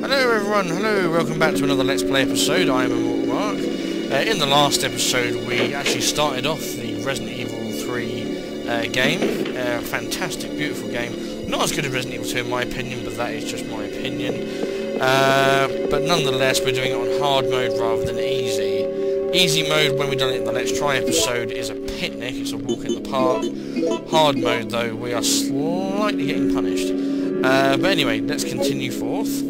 Hello everyone, hello, welcome back to another Let's Play episode. I am Immortal Mark. In the last episode we actually started off the Resident Evil 3 game. Fantastic, beautiful game. Not as good as Resident Evil 2 in my opinion, but that is just my opinion. But nonetheless we're doing it on hard mode rather than easy. Easy mode, when we've done it in the Let's Try episode, is a picnic, it's a walk in the park. Hard mode though, we are slightly getting punished. But anyway, let's continue forth.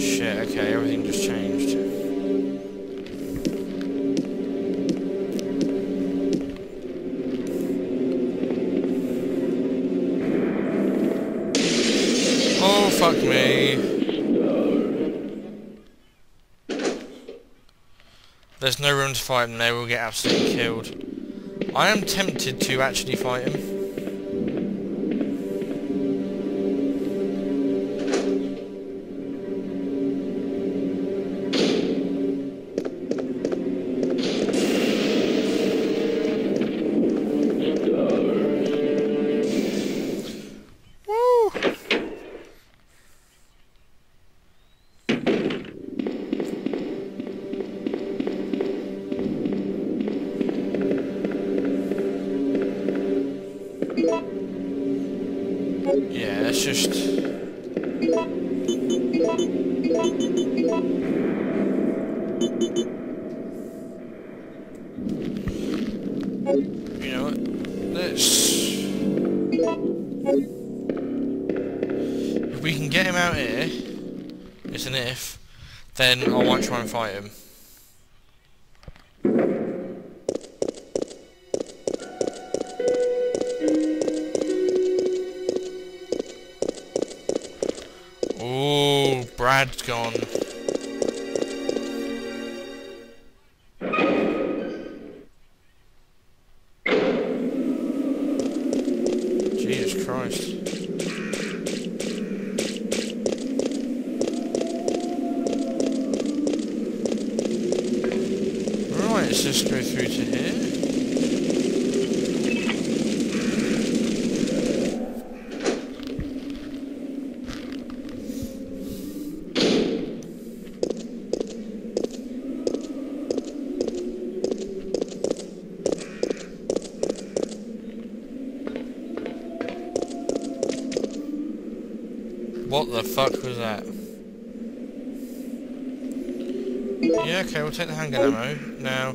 Shit, okay, everything just changed. Oh, fuck me. There's no room to fight him there, we'll get absolutely killed. I am tempted to actually fight him. Woo! Yeah, that's just... You know what? Let's... If we can get him out here, it's an if, then I might try and fight him. Brad's gone. Jesus Christ. Right, let's just go through to here. What the fuck was that? Yeah, okay, we'll take the handgun ammo. Now,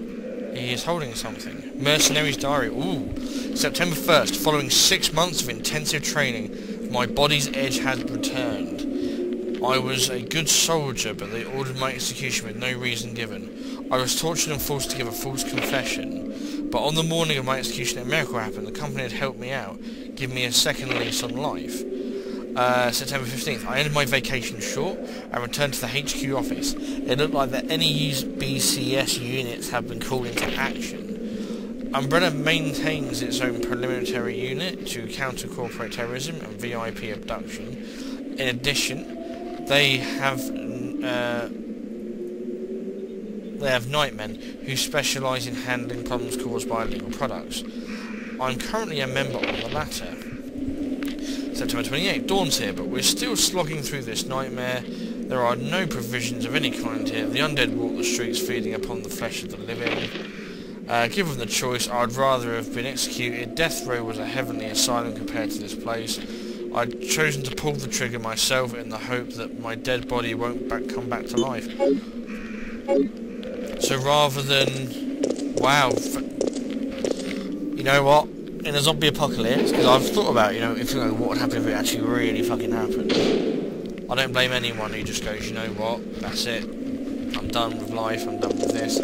he is holding something. Mercenary's Diary. Ooh. September 1st, following 6 months of intensive training, my body's edge had returned. I was a good soldier, but they ordered my execution with no reason given. I was tortured and forced to give a false confession. But on the morning of my execution, a miracle happened. The company had helped me out, giving me a second lease on life. September 15th, I ended my vacation short and returned to the HQ office. It looked like that any UBCS units had been called into action. Umbrella maintains its own preliminary unit to counter corporate terrorism and VIP abduction. In addition, they have nightmen who specialise in handling problems caused by illegal products. I'm currently a member of the latter. September 28th, dawn's here, but we're still slogging through this nightmare. There are no provisions of any kind here. The undead walk the streets, feeding upon the flesh of the living. Given the choice, I'd rather have been executed. Death Row was a heavenly asylum compared to this place. I'd chosen to pull the trigger myself in the hope that my dead body won't come back to life. So rather than... Wow. You know what? In a zombie apocalypse, because I've thought about, what would happen if it actually really fucking happened. I don't blame anyone who just goes, you know what, that's it, I'm done with life, I'm done with this.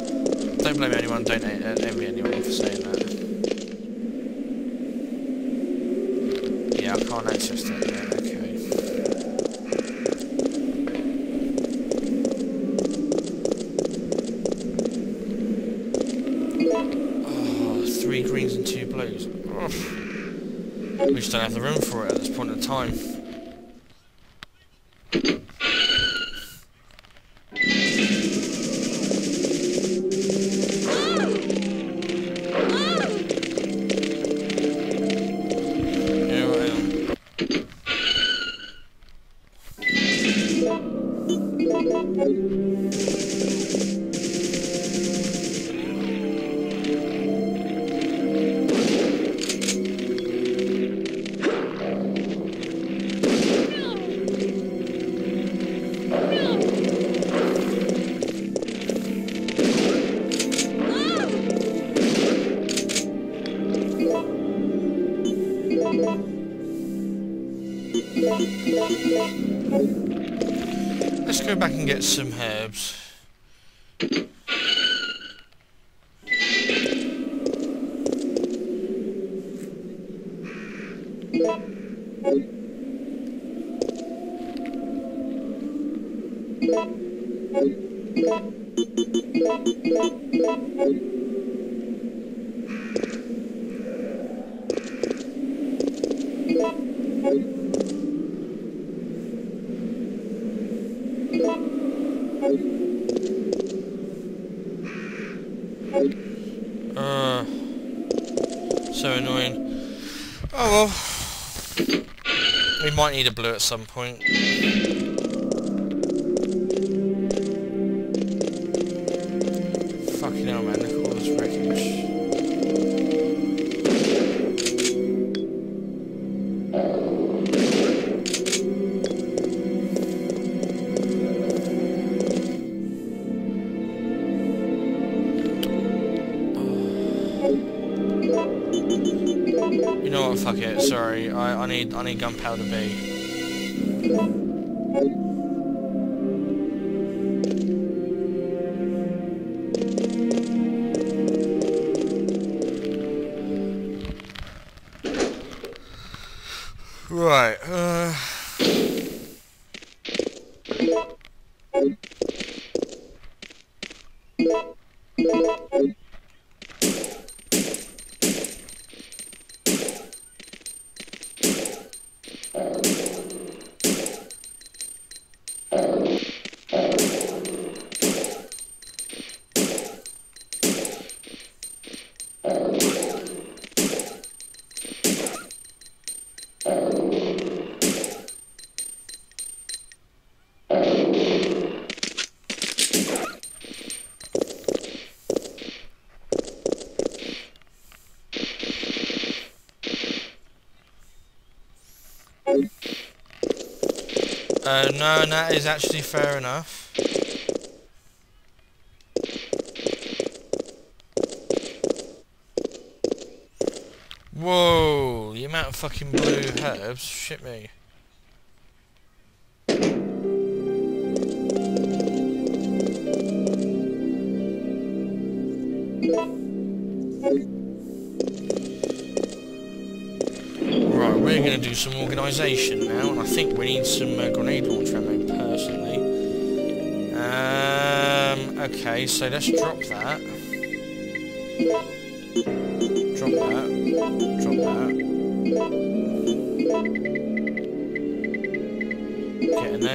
Don't blame anyone, don't envy anyone for saying that. Yeah, I can't access that yet, okay. Oh, 3 greens and 2 blues. Ugh. We just don't have the room for it at this point in time. Let's go back and get some herbs. So annoying. Oh well. We might need a blue at some point. Fucking hell, man, look at all this wreckage. You know what, fuck it, sorry, I need gunpowder B. Right, no, and that is actually fair enough. Whoa, the amount of fucking blue herbs, shit me. We're going to do some organisation now, and I think we need some grenade launcher ammo, personally. Okay, so let's drop that. Drop that. Drop that. Get an A.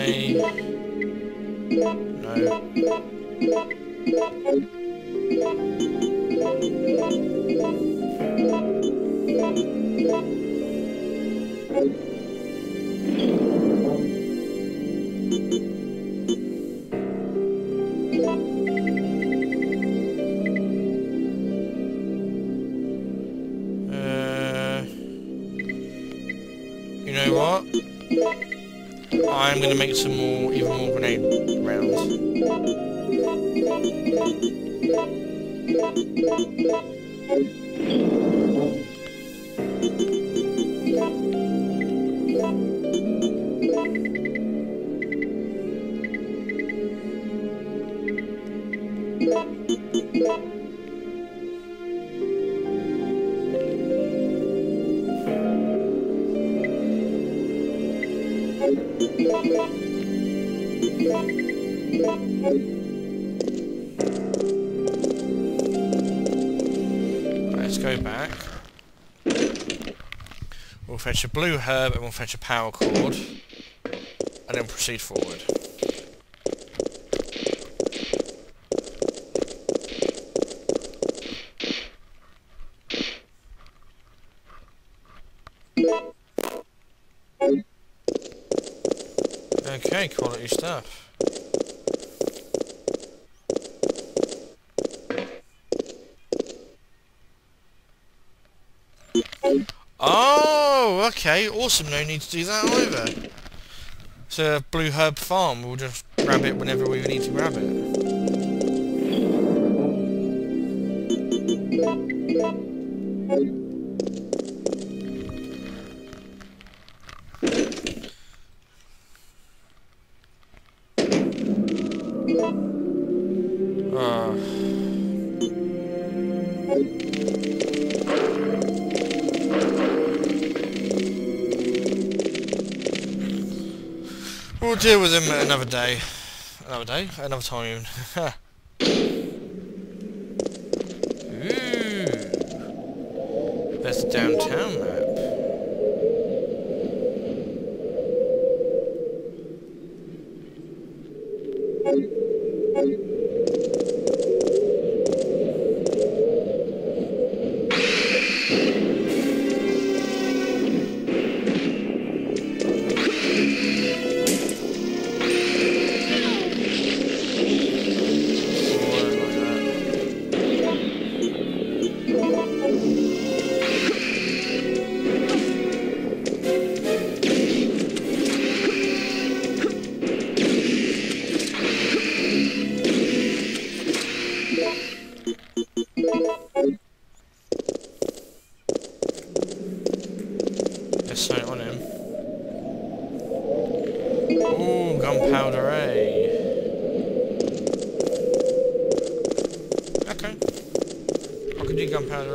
No. You know what? I'm gonna make some more, even more grenade rounds. Right, let's go back. We'll fetch a blue herb and we'll fetch a power cord. And then proceed forward. Okay, quality stuff. Oh, okay, awesome, no need to do that either. It's a blue herb farm, we'll just grab it whenever we need to grab it. We'll deal with him another day. Another day? Another time. Ooh. That's the downtown map.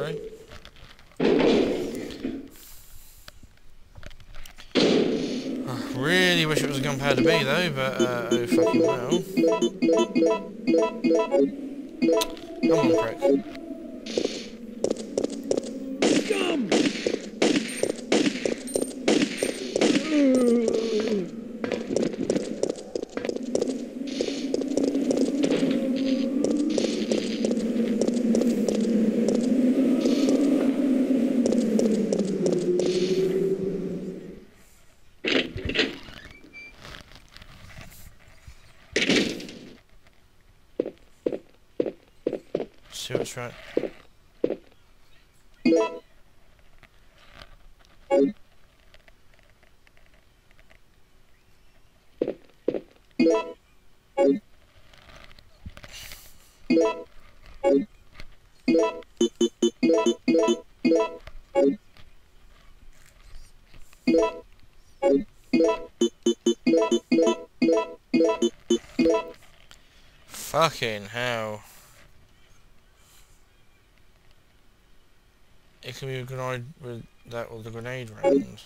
Right. Fucking hell. It can be a grenade with that or the grenade round.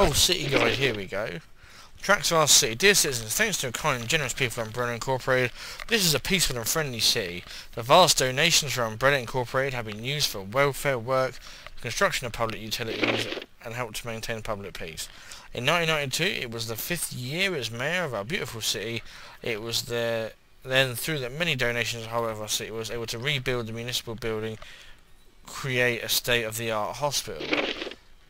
Oh, City Guide, here we go. Tracks of our city. Dear citizens, thanks to a kind and generous people at Umbrella Incorporated, this is a peaceful and friendly city. The vast donations from Umbrella Incorporated have been used for welfare work, the construction of public utilities, and helped to maintain public peace. In 1992, it was the 5th year as mayor of our beautiful city. It was then through the many donations, however, our city was able to rebuild the municipal building, create a state-of-the-art hospital.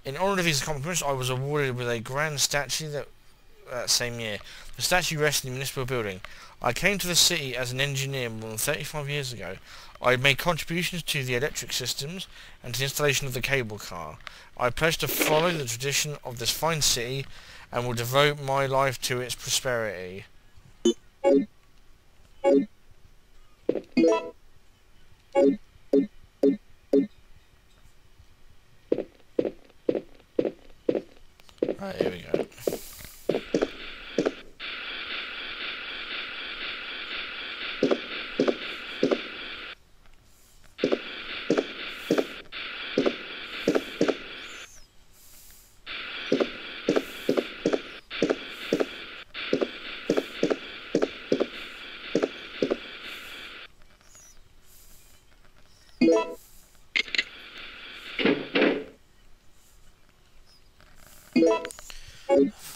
In honour of these accomplishments, I was awarded with a grand statue that same year. The statue rests in the municipal building. I came to the city as an engineer more than 35 years ago. I made contributions to the electric systems and to the installation of the cable car. I pledge to follow the tradition of this fine city and will devote my life to its prosperity. Right, here we go.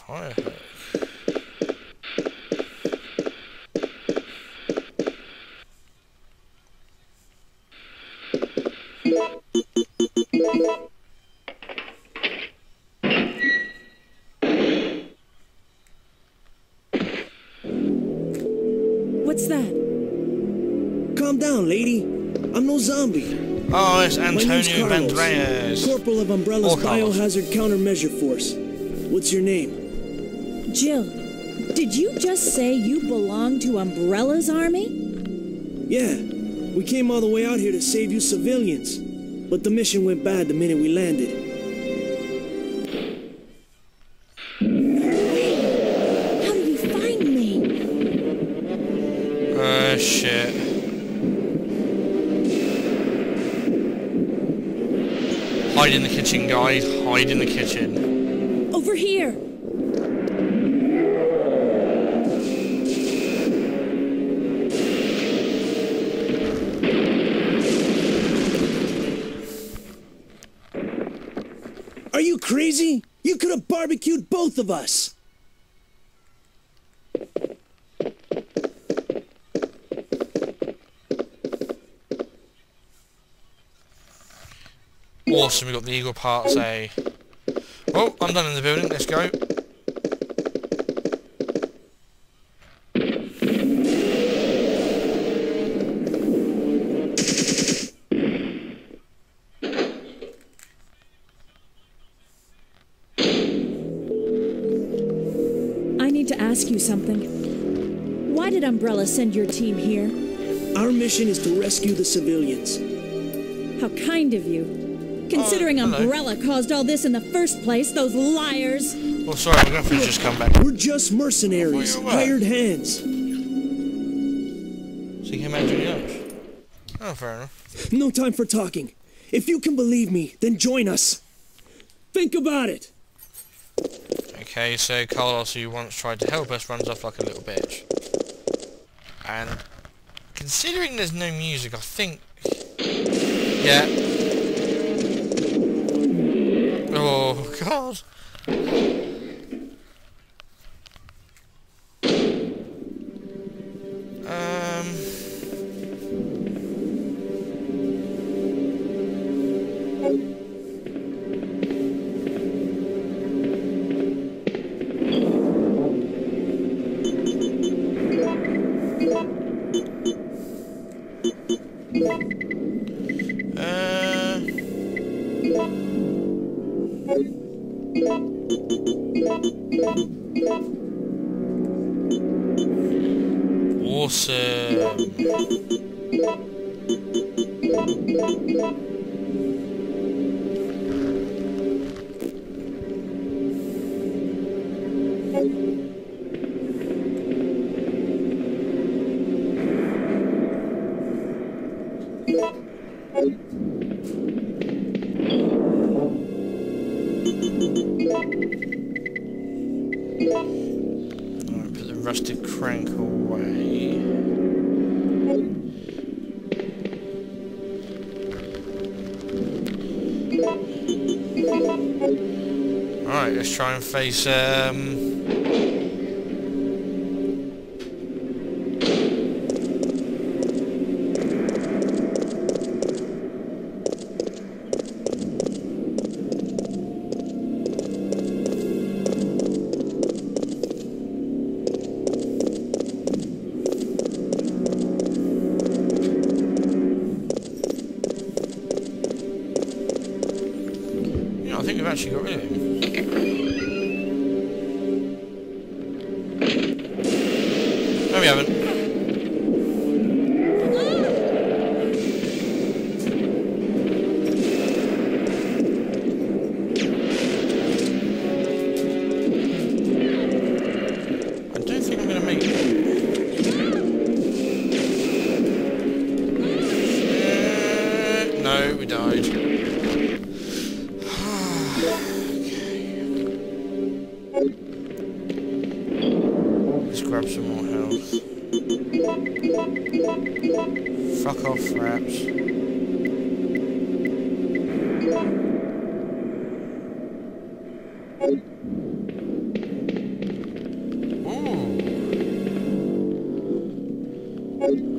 fire hose. What's that? Calm down, lady. I'm no zombie. Oh, it's Antonio Banderas, Corporal of Umbrella's Biohazard Countermeasure Force. What's your name? Jill, did you just say you belong to Umbrella's army? Yeah, we came all the way out here to save you civilians, but the mission went bad the minute we landed. How did you find me? Oh, shit. Hide in the kitchen, guys. Hide in the kitchen. Over here. Are you crazy? You could have barbecued both of us. Awesome, we got the eagle parts, eh? Oh, I'm done in the building, let's go. I need to ask you something. Why did Umbrella send your team here? Our mission is to rescue the civilians. How kind of you. Considering Umbrella caused all this in the first place, those liars. Oh, sorry, my girlfriend's just come back. We're just mercenaries, hired hands. So you came back to the others. Oh, fair enough. No time for talking. If you can believe me, then join us. Think about it. Okay, so Carlos, who once tried to help us, runs off like a little bitch. And considering there's no music, I think... Yeah. Oh God! Alright, let's try and face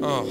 Oh.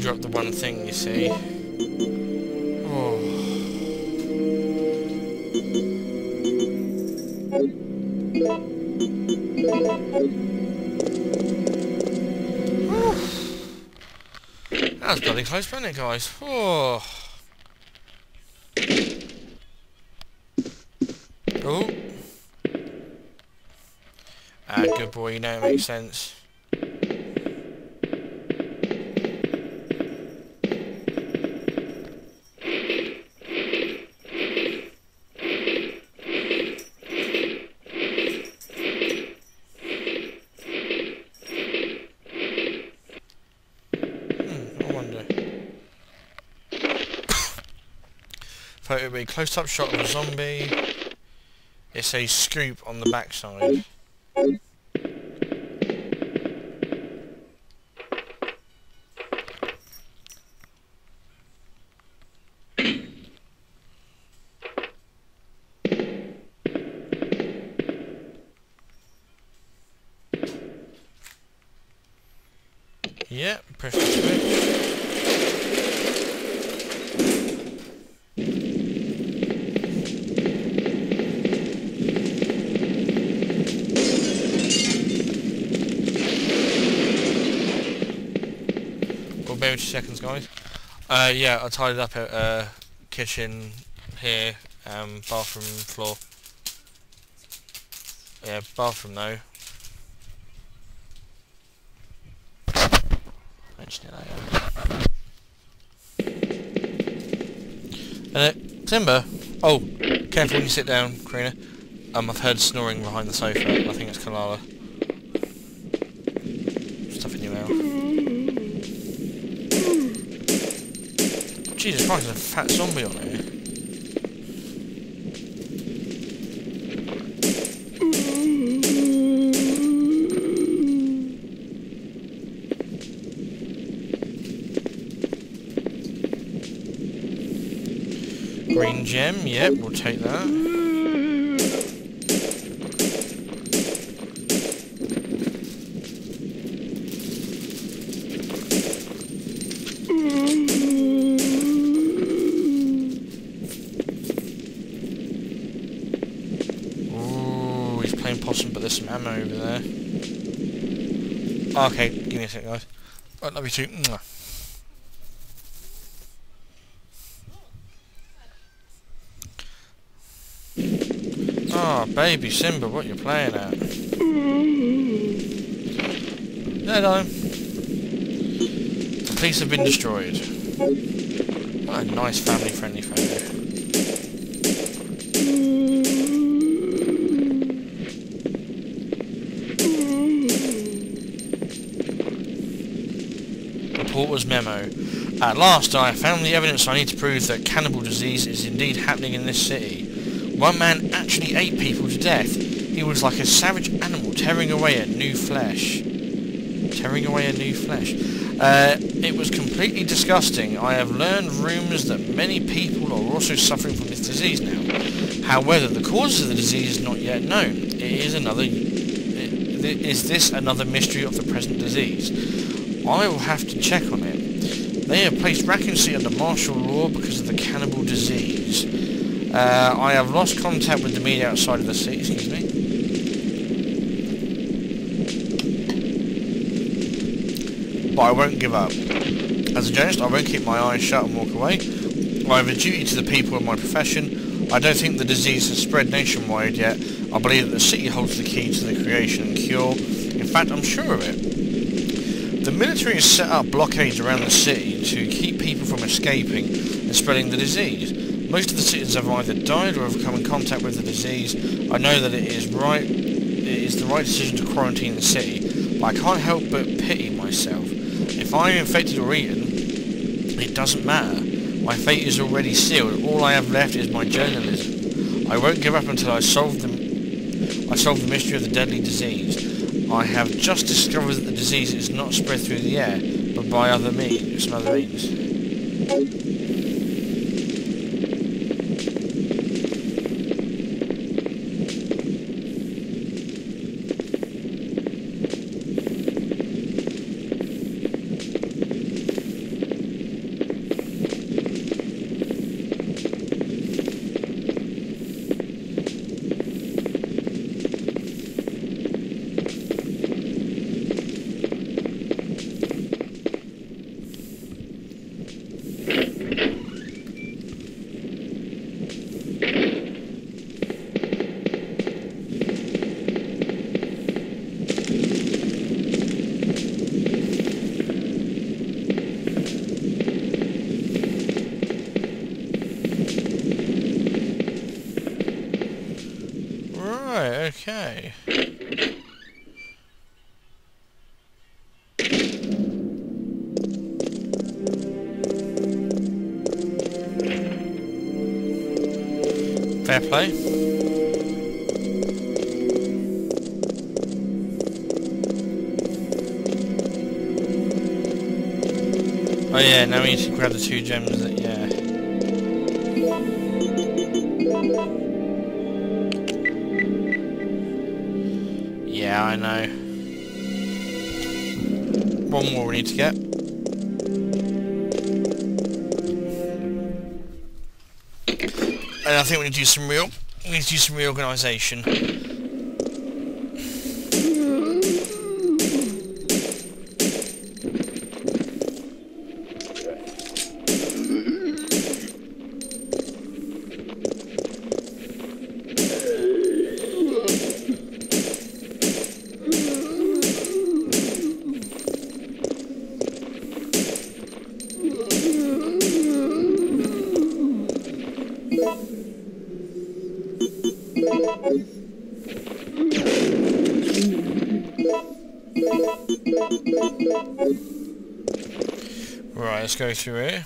Dropped the one thing, you see. Oh. That was bloody close, wasn't it, guys? Oh. Oh. Ah, good boy, you know it makes sense. Close-up shot of a zombie. It's a scoop on the backside. Yeah, press the switch. Bear with 2 seconds, guys. Yeah, I tidied up at kitchen here, bathroom floor. Yeah, bathroom though. Mention it later. Timber. Oh, careful when you sit down, Karina. I've heard snoring behind the sofa. I think it's Kalala. Stuffing you out. Jesus Christ, there's a fat zombie on here. Green gem, yep, we'll take that. Over there. Okay, give me a second, guys. Right, love you too. Ah, oh, baby Simba, what you playing at? Hello. The police have been destroyed. What a nice family-friendly photo. Reporter's memo. At last I found the evidence I need to prove that cannibal disease is indeed happening in this city. One man actually ate people to death. He was like a savage animal tearing away at new flesh. Tearing away at new flesh. It was completely disgusting. I have learned rumours that many people are also suffering from this disease now. However, the cause of the disease is not yet known. Is this another mystery of the present disease? I will have to check on it. They have placed Raccoon City under martial law because of the cannibal disease. I have lost contact with the media outside of the city, excuse me. But I won't give up. As a journalist, I won't keep my eyes shut and walk away. I have a duty to the people in my profession. I don't think the disease has spread nationwide yet. I believe that the city holds the key to the creation and cure. In fact, I'm sure of it. The military has set up blockades around the city to keep people from escaping and spreading the disease. Most of the citizens have either died or have come in contact with the disease. I know that it is the right decision to quarantine the city, but I can't help but pity myself. If I'm infected or eaten, it doesn't matter. My fate is already sealed. All I have left is my journalism. I won't give up until I solve the mystery of the deadly disease. I have just discovered that the disease is not spread through the air, but by other means. Okay. Fair play. Oh yeah, now we need to grab the two gems that yeah, I know. One more we need to get. And I think we need to do some reorganisation. Right, let's go through here.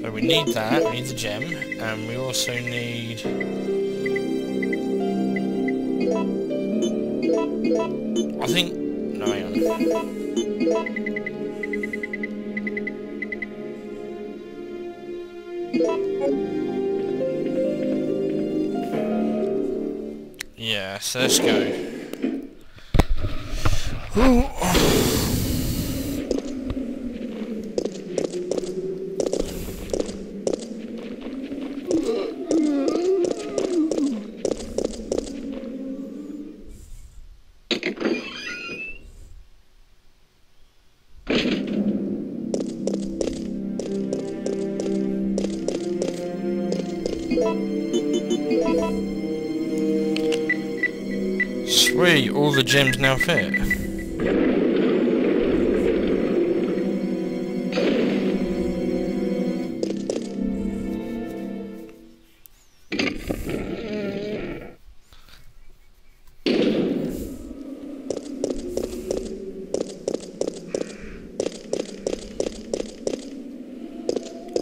So we need that, we need the gem, and we also need... I think... No, hang on. Yeah, so let's go. Ooh. Sweet, all the gems now fit.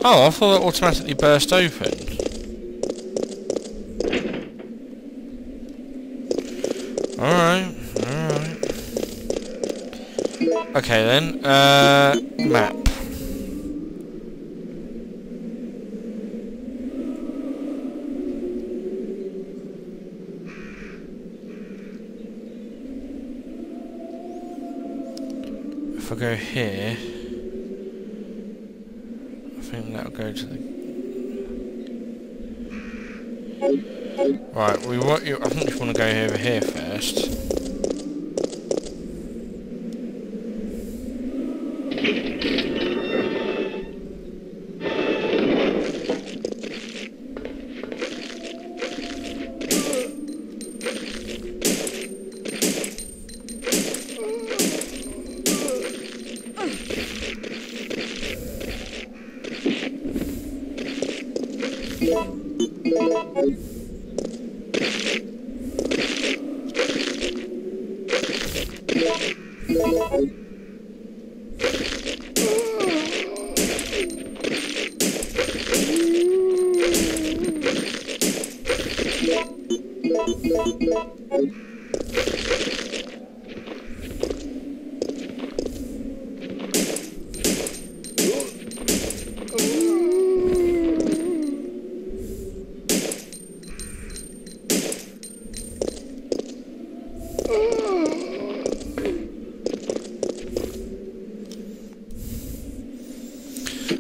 Oh, I thought it automatically burst open. Alright, alright. Okay then, map. If I go here, I think that'll go to the... Right, I think we just want to go over here first.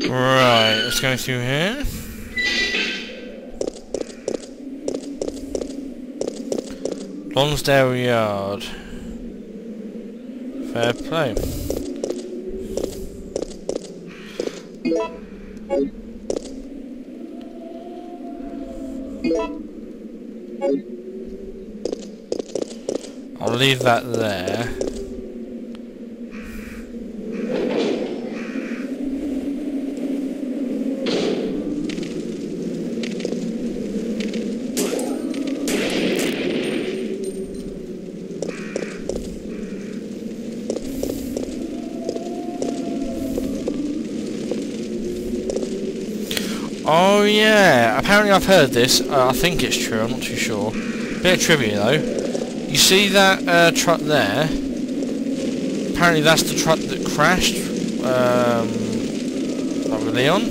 Right, let's go through here. Lonsdale Yard. Fair play. I'll leave that there. Oh yeah, apparently I've heard this, I think it's true, I'm not too sure. Bit of trivia though. You see that truck there? Apparently that's the truck that crashed, not with Leon.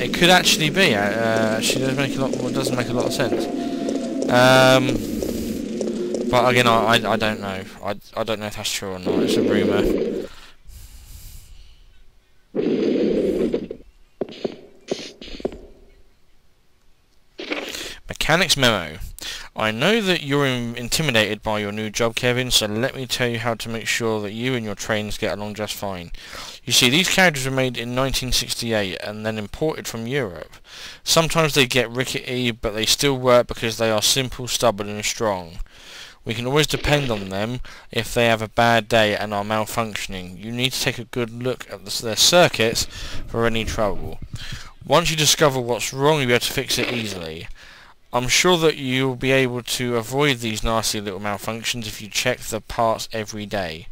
It could actually be, actually doesn't make a lot of sense. But again, I don't know. I don't know if that's true or not, it's a rumour. Mechanics memo. I know that you're intimidated by your new job, Kevin, so let me tell you how to make sure that you and your trains get along just fine. You see, these carriages were made in 1968 and then imported from Europe. Sometimes they get rickety, but they still work because they are simple, stubborn and strong. We can always depend on them if they have a bad day and are malfunctioning. You need to take a good look at their circuits for any trouble. Once you discover what's wrong, you'll be able to fix it easily. I'm sure that you'll be able to avoid these nasty little malfunctions if you check the parts every day.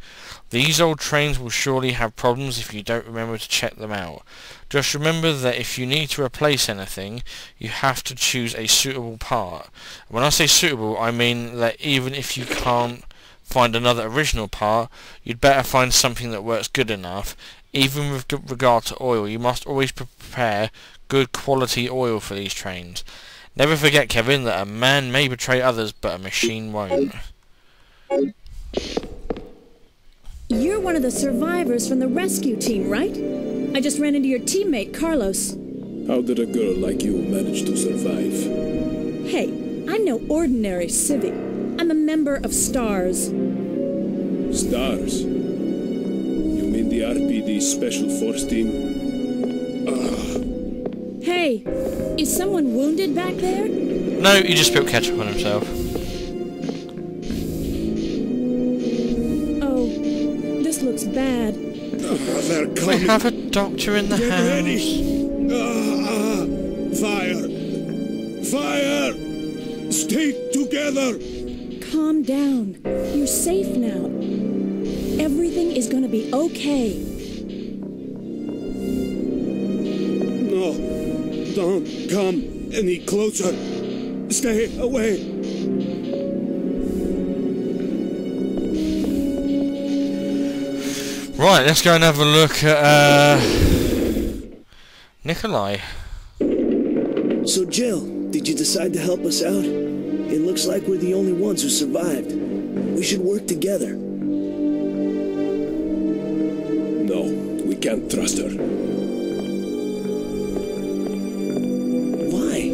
These old trains will surely have problems if you don't remember to check them out. Just remember that if you need to replace anything, you have to choose a suitable part. When I say suitable, I mean that even if you can't find another original part, you'd better find something that works good enough. Even with regard to oil, you must always prepare good quality oil for these trains. Never forget, Kevin, that a man may betray others, but a machine won't. You're one of the survivors from the rescue team, right? I just ran into your teammate, Carlos. How did a girl like you manage to survive? Hey, I'm no ordinary civic. I'm a member of STARS. STARS? You mean the RPD Special Force Team? Ugh. Hey, is someone wounded back there? No, he just spilled ketchup on himself. Oh, this looks bad. They're coming. We have a doctor in the house. Get ready. Fire! Fire! Stay together! Calm down. You're safe now. Everything is gonna be okay. No. Don't come any closer. Stay away. Right, let's go and have a look at Nikolai. So Jill, did you decide to help us out? It looks like we're the only ones who survived. We should work together. No, we can't trust her. Why?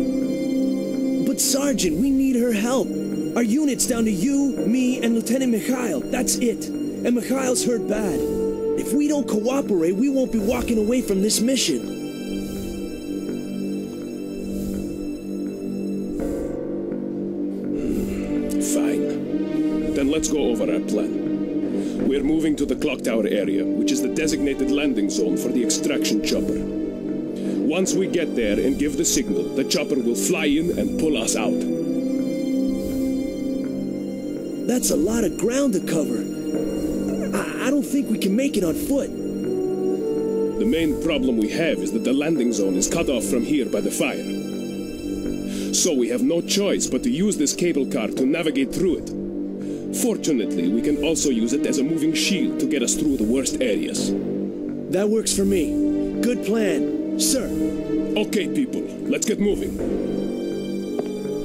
But Sergeant, we need her help. Our unit's down to you, me, and Lieutenant Mikhail. That's it. And Mikhail's hurt bad. If we don't cooperate, we won't be walking away from this mission. Let's go over our plan. We're moving to the clock tower area, which is the designated landing zone for the extraction chopper. Once we get there and give the signal, the chopper will fly in and pull us out. That's a lot of ground to cover. I don't think we can make it on foot. The main problem we have is that the landing zone is cut off from here by the fire. So we have no choice but to use this cable car to navigate through it. Fortunately, we can also use it as a moving shield to get us through the worst areas. That works for me. Good plan, sir. Okay, people, let's get moving.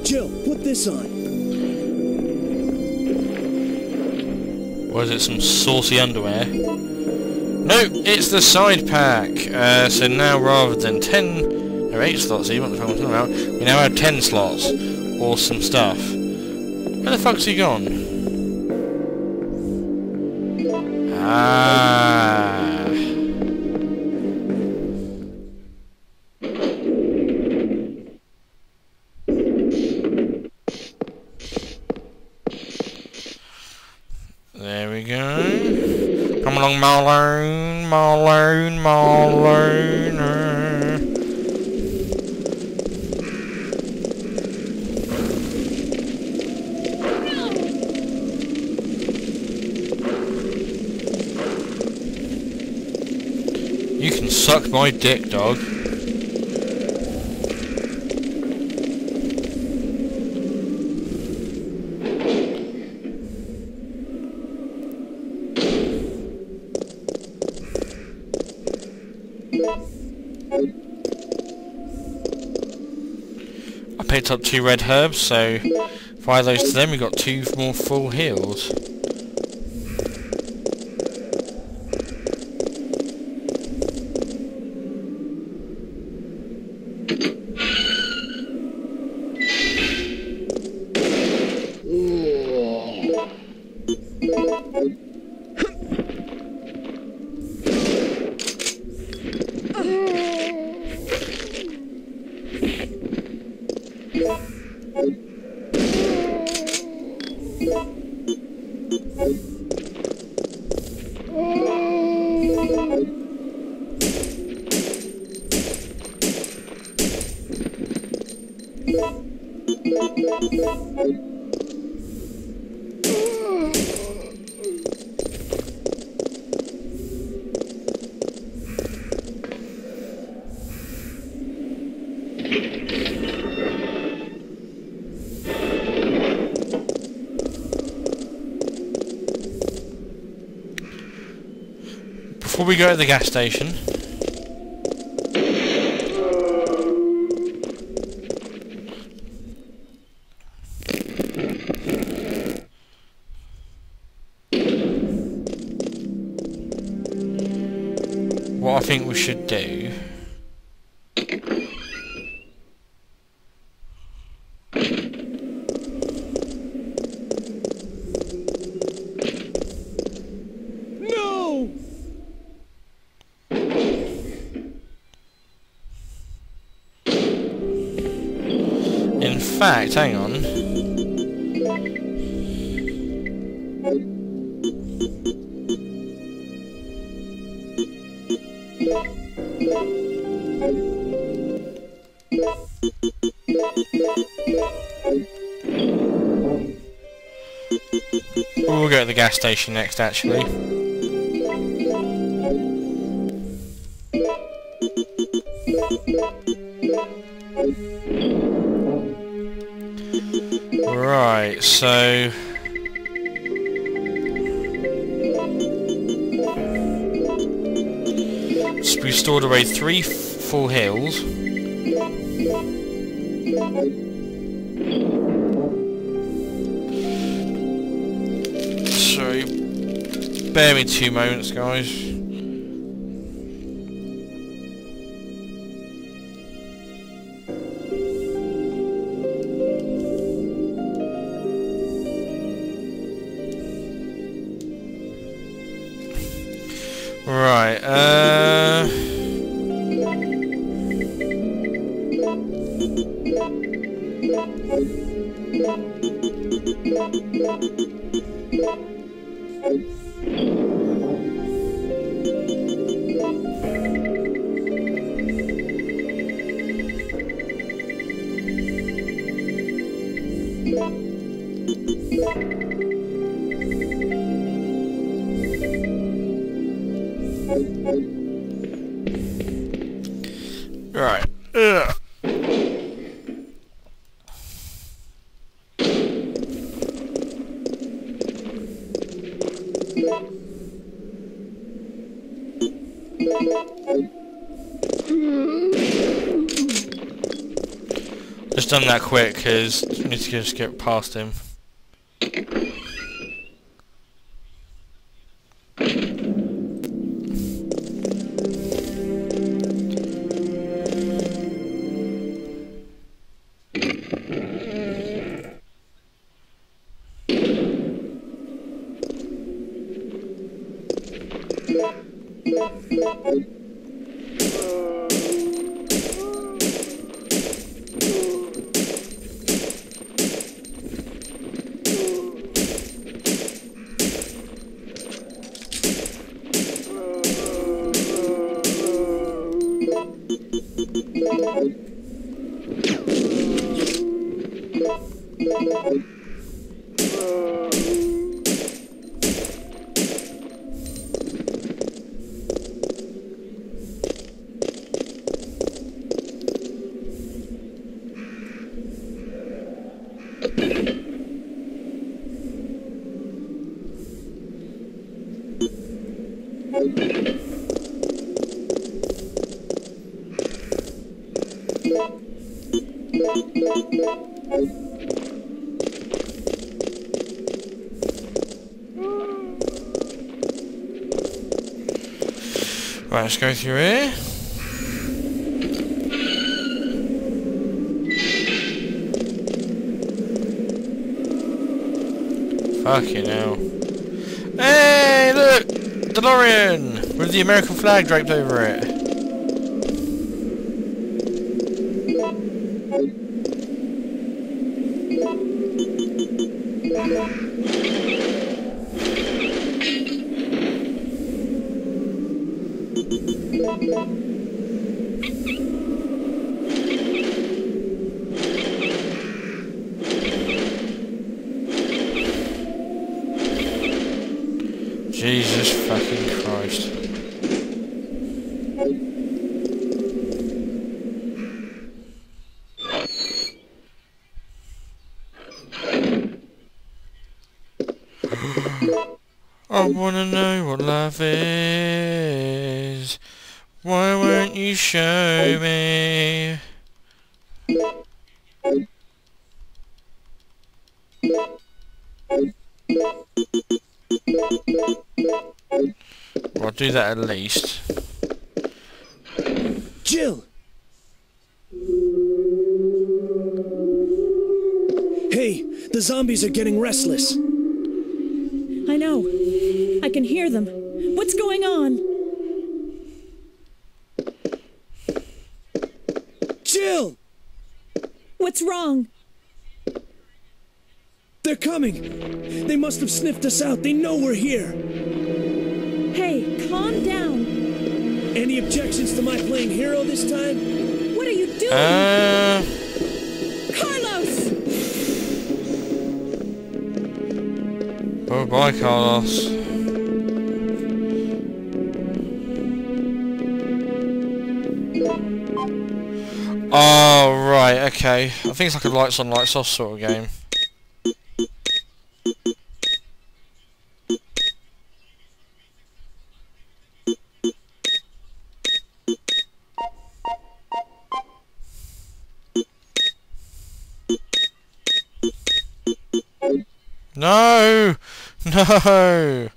Jill, put this on. Was it some saucy underwear? No, it's the side pack. So now rather than 8 slots, even if I'm talking about, we now have 10 slots. Awesome stuff. Where the fuck's he gone? Ah. There we go. Come along, Malone, Malone, Malone. You can suck my dick, dog. I picked up 2 red herbs, so fire those to them. We got 2 more full heals. Before we go to the gas station, what I think we should do. In fact, hang on. We'll go to the gas station next, actually. Right, so we stored away 3 full hills. So bear me 2 moments, guys. Right, just done that quick because we need to just get past him. Right, let's go through here. Fucking hell. Hey, look! DeLorean! With the American flag draped over it. Jesus fucking Christ. I wanna know what life is. Why won't you show me? I'll do that at least. zombies are getting restless. I know. I can hear them. What's going on? Jill! What's wrong? They're coming. They must have sniffed us out. They know we're here. Hey, calm down. Any objections to my playing hero this time? What are you doing? Carlos! Oh, bye, Carlos. Oh, right, okay. I think it's like a lights on, lights off sort of game. No! No!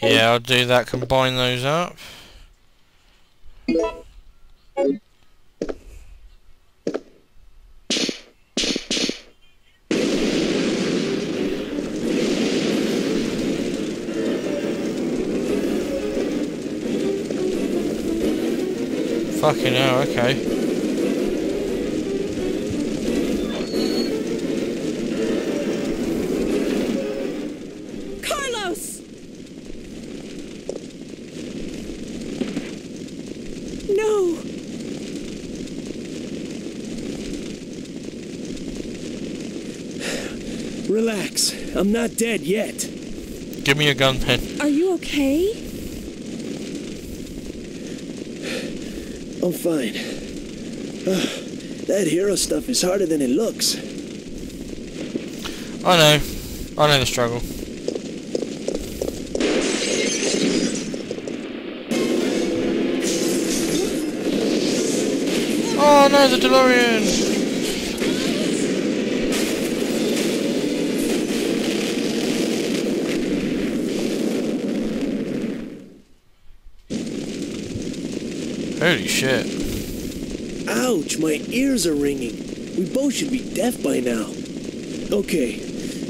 Yeah, I'll do that, combine those up. Fucking hell, okay. Relax. I'm not dead yet. Give me a gun, Pen. Are you okay? I'm fine. That hero stuff is harder than it looks. I know. I know the struggle. Oh no, the DeLorean! Holy shit. Ouch, my ears are ringing. We both should be deaf by now. Okay,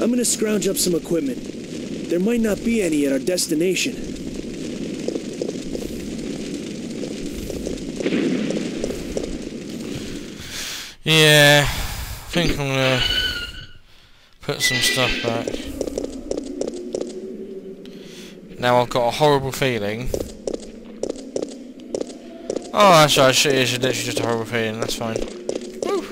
I'm gonna scrounge up some equipment. There might not be any at our destination. Yeah, I think I'm gonna put some stuff back. Now I've got a horrible feeling. Oh, actually, I should, it's literally just a horrible feeling, that's fine. Woo.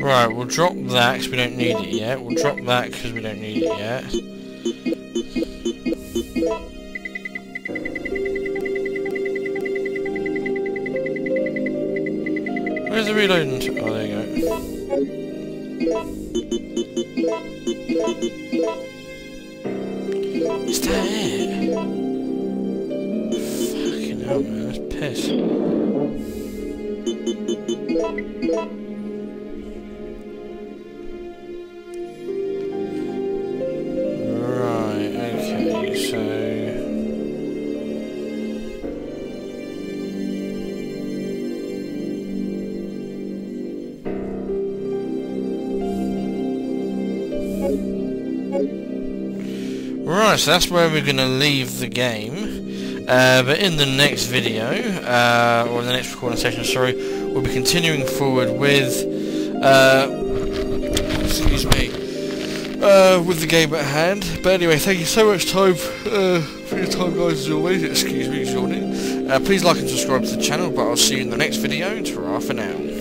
Right, we'll drop that because we don't need it yet. We'll drop that because we don't need it yet. Where's the reloading? Oh, there you go. Is that it? Fucking hell, man, that's piss. Right, so that's where we're going to leave the game. But in the next video, or in the next recording session, sorry, we'll be continuing forward with the game at hand. But anyway, thank you so much for your time, guys, as always. Excuse me, Jordan. Please like and subscribe to the channel, but I'll see you in the next video. Ta-ra for now.